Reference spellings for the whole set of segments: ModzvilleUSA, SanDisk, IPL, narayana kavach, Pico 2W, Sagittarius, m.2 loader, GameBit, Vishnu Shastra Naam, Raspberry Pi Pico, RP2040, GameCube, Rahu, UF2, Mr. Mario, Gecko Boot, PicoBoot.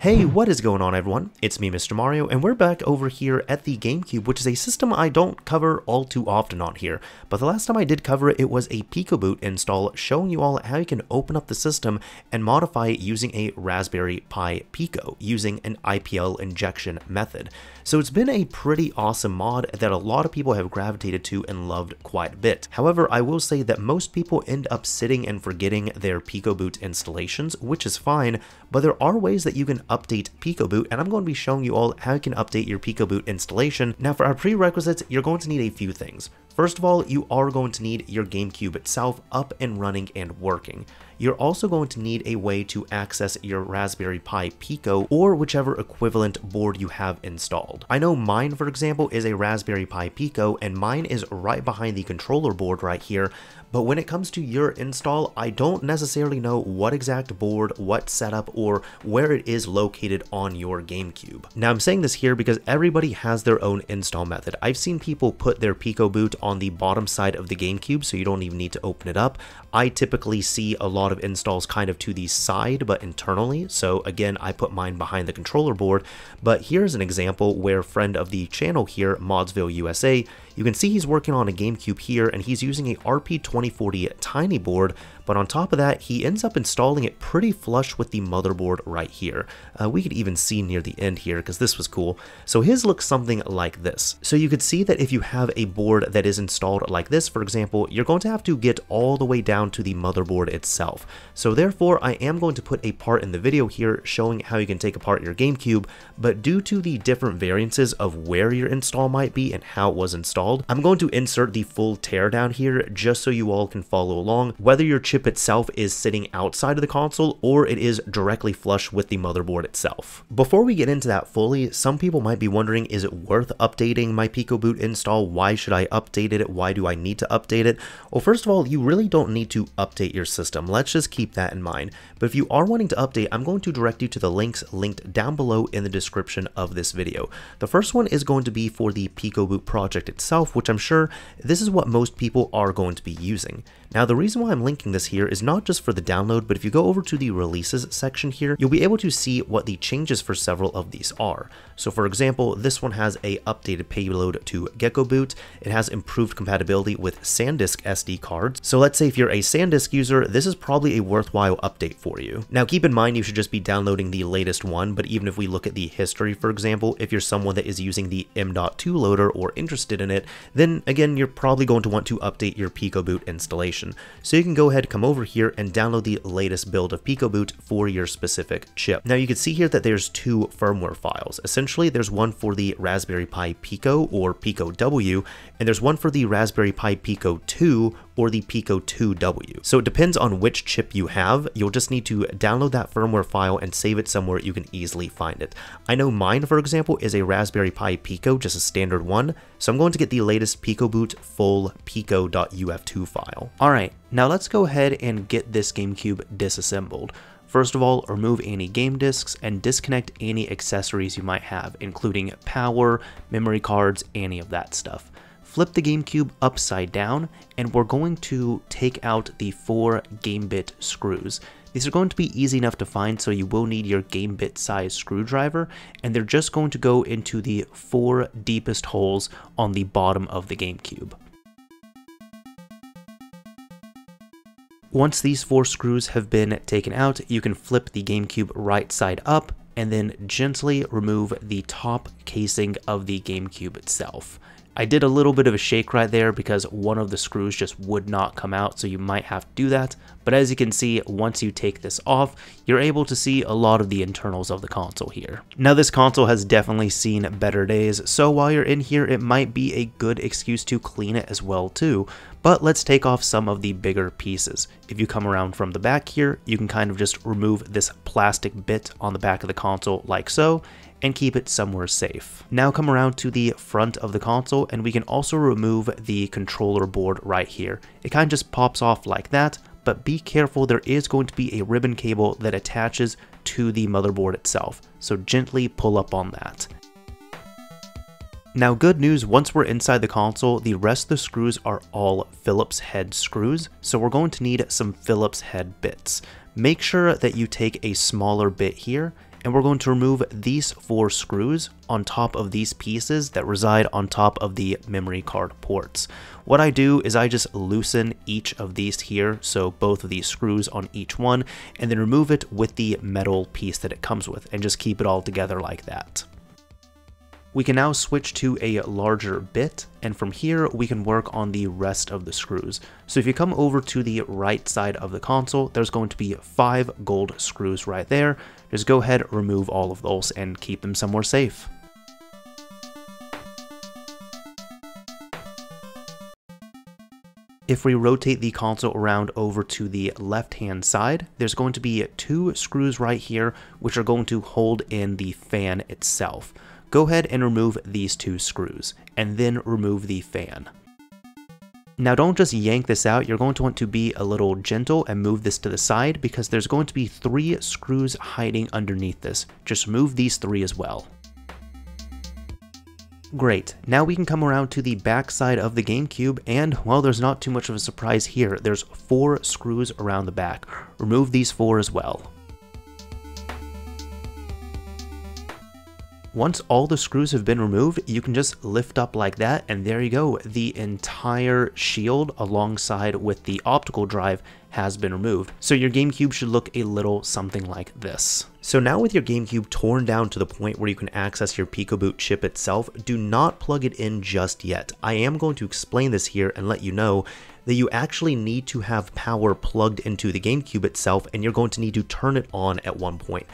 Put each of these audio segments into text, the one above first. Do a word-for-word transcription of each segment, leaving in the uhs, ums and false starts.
Hey, what is going on everyone? It's me, Mister Mario, and we're back over here at the GameCube, which is a system I don't cover all too often on here. But the last time I did cover it, it was a PicoBoot install showing you all how you can open up the system and modify it using a Raspberry Pi Pico, using an I P L injection method. So it's been a pretty awesome mod that a lot of people have gravitated to and loved quite a bit. However, I will say that most people end up sitting and forgetting their PicoBoot installations, which is fine, but there are ways that you can update PicoBoot, and I'm going to be showing you all how you can update your PicoBoot installation. Now for our prerequisites, you're going to need a few things. First of all, you are going to need your GameCube itself up and running and working. You're also going to need a way to access your Raspberry Pi Pico or whichever equivalent board you have installed. I know mine, for example, is a Raspberry Pi Pico, and mine is right behind the controller board right here. But when it comes to your install, I don't necessarily know what exact board, what setup, or where it is located on your GameCube. Now I'm saying this here because everybody has their own install method. I've seen people put their PicoBoot on the bottom side of the GameCube, so you don't even need to open it up. I typically see a lot of installs kind of to the side, but internally. So again, I put mine behind the controller board, but here's an example where a friend of the channel here, Modsville U S A, you can see he's working on a GameCube here, and he's using a R P twenty forty tiny board, but on top of that, he ends up installing it pretty flush with the motherboard right here. Uh, we could even see near the end here because this was cool. So his looks something like this. So you could see that if you have a board that is installed like this, for example, you're going to have to get all the way down to the motherboard itself. So therefore, I am going to put a part in the video here showing how you can take apart your GameCube, but due to the different variances of where your install might be and how it was installed, I'm going to insert the full teardown here just so you all can follow along, whether you're chip itself is sitting outside of the console or it is directly flush with the motherboard itself. Before we get into that fully, some people might be wondering, is it worth updating my PicoBoot install? Why should I update it? Why do I need to update it? Well, first of all, you really don't need to update your system. Let's just keep that in mind. But if you are wanting to update, I'm going to direct you to the links linked down below in the description of this video. The first one is going to be for the PicoBoot project itself, which I'm sure this is what most people are going to be using. Now, the reason why I'm linking this here is not just for the download, but if you go over to the releases section here, you'll be able to see what the changes for several of these are. So for example, this one has a updated payload to Gecko Boot. It has improved compatibility with SanDisk S D cards. So let's say if you're a SanDisk user, this is probably a worthwhile update for you. Now keep in mind, you should just be downloading the latest one, but even if we look at the history, for example, if you're someone that is using the m dot two loader or interested in it, then again, you're probably going to want to update your PicoBoot installation. So you can go ahead, come over here and download the latest build of PicoBoot for your specific chip. Now you can see here that there's two firmware files. Essentially, there's one for the Raspberry Pi Pico or Pico W, and there's one for the Raspberry Pi Pico two or the Pico two W. So it depends on which chip you have. You'll just need to download that firmware file and save it somewhere you can easily find it. I know mine, for example, is a Raspberry Pi Pico, just a standard one. So I'm going to get the latest PicoBoot full pico dot U F two file. All right, now let's go ahead and get this GameCube disassembled. First of all, remove any game discs and disconnect any accessories you might have, including power, memory cards, any of that stuff. Flip the GameCube upside down, and we're going to take out the four GameBit screws. These are going to be easy enough to find, so you will need your GameBit size screwdriver, and they're just going to go into the four deepest holes on the bottom of the GameCube. Once these four screws have been taken out, you can flip the GameCube right side up and then gently remove the top casing of the GameCube itself. I did a little bit of a shake right there because one of the screws just would not come out, so you might have to do that. But as you can see, once you take this off, you're able to see a lot of the internals of the console here. Now this console has definitely seen better days, so while you're in here, it might be a good excuse to clean it as well too. But let's take off some of the bigger pieces. If you come around from the back here, you can kind of just remove this plastic bit on the back of the console like so, and keep it somewhere safe. Now come around to the front of the console, and we can also remove the controller board right here. It kind of just pops off like that, but be careful, there is going to be a ribbon cable that attaches to the motherboard itself, so gently pull up on that. Now good news, once we're inside the console, the rest of the screws are all Phillips head screws, so we're going to need some Phillips head bits. make sure that you take a smaller bit here, and we're going to remove these four screws on top of these pieces that reside on top of the memory card ports. What I do is I just loosen each of these here, so both of these screws on each one, and then remove it with the metal piece that it comes with, and just keep it all together like that. We can now switch to a larger bit, and from here we can work on the rest of the screws. So if you come over to the right side of the console, there's going to be five gold screws right there. Just go ahead, remove all of those, and keep them somewhere safe. If we rotate the console around over to the left-hand side, there's going to be two screws right here, which are going to hold in the fan itself. Go ahead and remove these two screws, and then remove the fan. Now don't just yank this out, you're going to want to be a little gentle and move this to the side because there's going to be three screws hiding underneath this. Just move these three as well. Great, now we can come around to the back side of the GameCube, and well, there's not too much of a surprise here. There's four screws around the back. Remove these four as well. Once all the screws have been removed, you can just lift up like that, and there you go. The entire shield alongside with the optical drive has been removed. So your GameCube should look a little something like this. So now with your GameCube torn down to the point where you can access your PicoBoot chip itself, do not plug it in just yet. I am going to explain this here and let you know that you actually need to have power plugged into the GameCube itself, and you're going to need to turn it on at one point.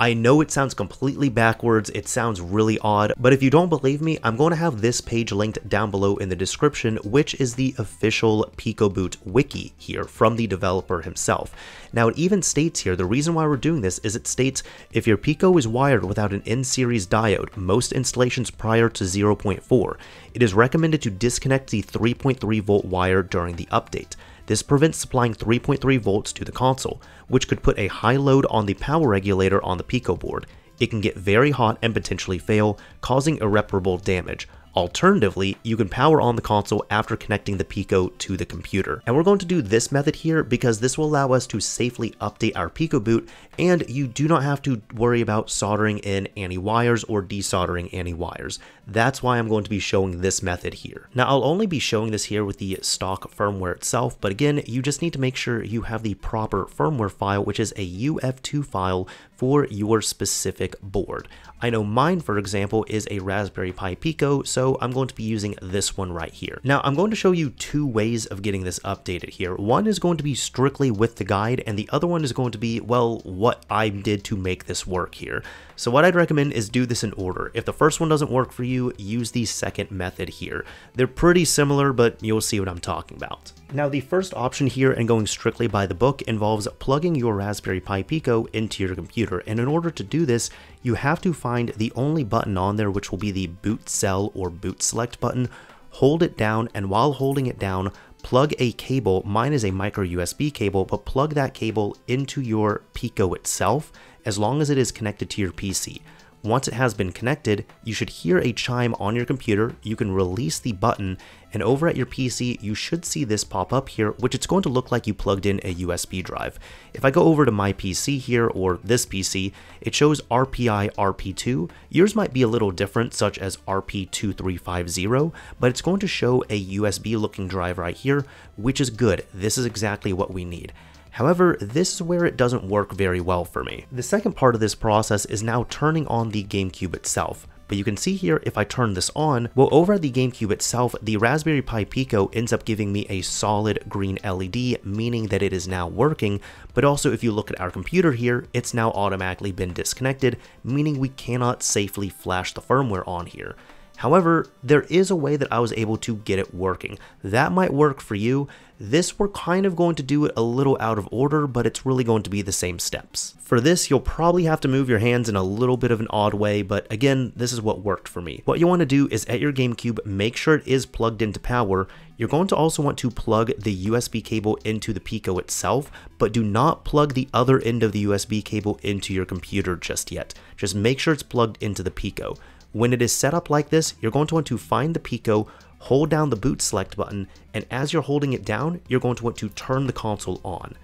I know it sounds completely backwards, it sounds really odd, but if you don't believe me, I'm going to have this page linked down below in the description, which is the official PicoBoot wiki here from the developer himself. Now it even states here, the reason why we're doing this is it states, if your Pico is wired without an N series diode, most installations prior to zero point four, it is recommended to disconnect the three point three volt wire during the update. This prevents supplying three point three volts to the console, which could put a high load on the power regulator on the Pico board. It can get very hot and potentially fail, causing irreparable damage. Alternatively, you can power on the console after connecting the Pico to the computer. And we're going to do this method here because this will allow us to safely update our PicoBoot, and you do not have to worry about soldering in any wires or desoldering any wires. That's why I'm going to be showing this method here. Now I'll only be showing this here with the stock firmware itself, but again, you just need to make sure you have the proper firmware file, which is a U F two file for your specific board. I know mine, for example, is a Raspberry Pi Pico, so I'm going to be using this one right here. Now I'm going to show you two ways of getting this updated here. One is going to be strictly with the guide, and the other one is going to be, well, what I did to make this work here. So what I'd recommend is do this in order. If the first one doesn't work for you, use the second method here. They're pretty similar, but you'll see what I'm talking about. Now the first option here, and going strictly by the book, involves plugging your Raspberry Pi Pico into your computer, and in order to do this, you have to find the only button on there, which will be the boot cell or boot select button, hold it down, and while holding it down, plug a cable. Mine is a micro U S B cable, but plug that cable into your Pico itself as long as it is connected to your P C. Once it has been connected, you should hear a chime on your computer. You can release the button, and over at your P C, you should see this pop up here, which it's going to look like you plugged in a U S B drive. If I go over to my P C here, or this P C, it shows R P I R P two. Yours might be a little different, such as R P two three five zero, but it's going to show a U S B looking drive right here, which is good. This is exactly what we need. However, this is where it doesn't work very well for me. The second part of this process is now turning on the GameCube itself. But you can see here, if I turn this on, well, over at the GameCube itself, the Raspberry Pi Pico ends up giving me a solid green L E D, meaning that it is now working. But also, if you look at our computer here, it's now automatically been disconnected, meaning we cannot safely flash the firmware on here. However, there is a way that I was able to get it working. That might work for you. This, we're kind of going to do it a little out of order, but it's really going to be the same steps. For this, you'll probably have to move your hands in a little bit of an odd way, but again, this is what worked for me. What you want to do is at your GameCube, make sure it is plugged into power. You're going to also want to plug the U S B cable into the Pico itself, but do not plug the other end of the U S B cable into your computer just yet. Just make sure it's plugged into the Pico. When it is set up like this, you're going to want to find the Pico, hold down the boot select button, and as you're holding it down, you're going to want to turn the console on.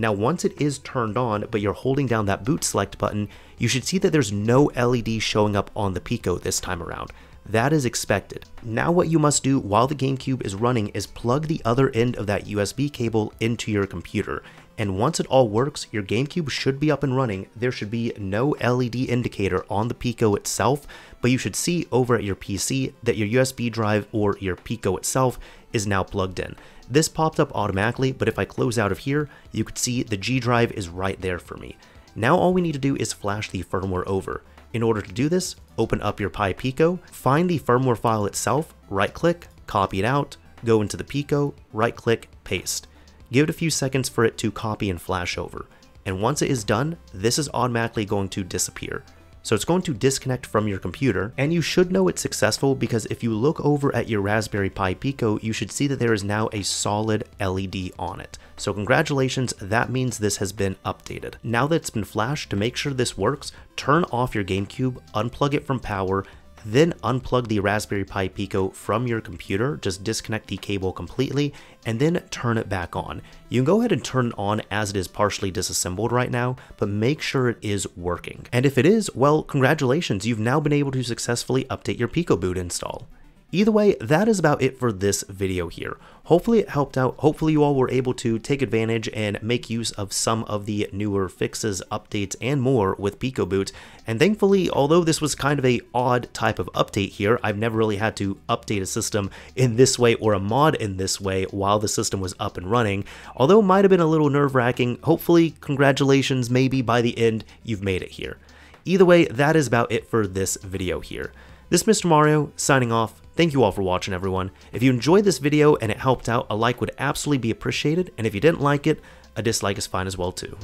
Now, once it is turned on, but you're holding down that boot select button, you should see that there's no L E D showing up on the Pico this time around. That is expected. Now what you must do while the GameCube is running is plug the other end of that U S B cable into your computer. And once it all works, your GameCube should be up and running. There should be no L E D indicator on the Pico itself, but you should see over at your P C that your U S B drive or your Pico itself is now plugged in. This popped up automatically, but if I close out of here, you could see the G drive is right there for me. Now all we need to do is flash the firmware over. In order to do this, open up your Pi Pico, find the firmware file itself, right-click, copy it out, go into the Pico, right-click, paste. Give it a few seconds for it to copy and flash over. And once it is done, this is automatically going to disappear. So it's going to disconnect from your computer, and you should know it's successful because if you look over at your Raspberry Pi Pico, you should see that there is now a solid L E D on it. So congratulations, that means this has been updated. Now that it's been flashed, to make sure this works, turn off your GameCube, unplug it from power, then unplug the Raspberry Pi Pico from your computer, just disconnect the cable completely, and then turn it back on. You can go ahead and turn it on as it is partially disassembled right now, but make sure it is working. And if it is, well, congratulations, you've now been able to successfully update your PicoBoot install. Either way, that is about it for this video here. Hopefully it helped out. Hopefully you all were able to take advantage and make use of some of the newer fixes, updates, and more with PicoBoot. And thankfully, although this was kind of a odd type of update here, I've never really had to update a system in this way or a mod in this way while the system was up and running. Although it might have been a little nerve-wracking, hopefully, congratulations, maybe by the end, you've made it here. Either way, that is about it for this video here. This is Mister Mario, signing off. Thank you all for watching, everyone. If you enjoyed this video and it helped out, a like would absolutely be appreciated, and if you didn't like it, a dislike is fine as well too.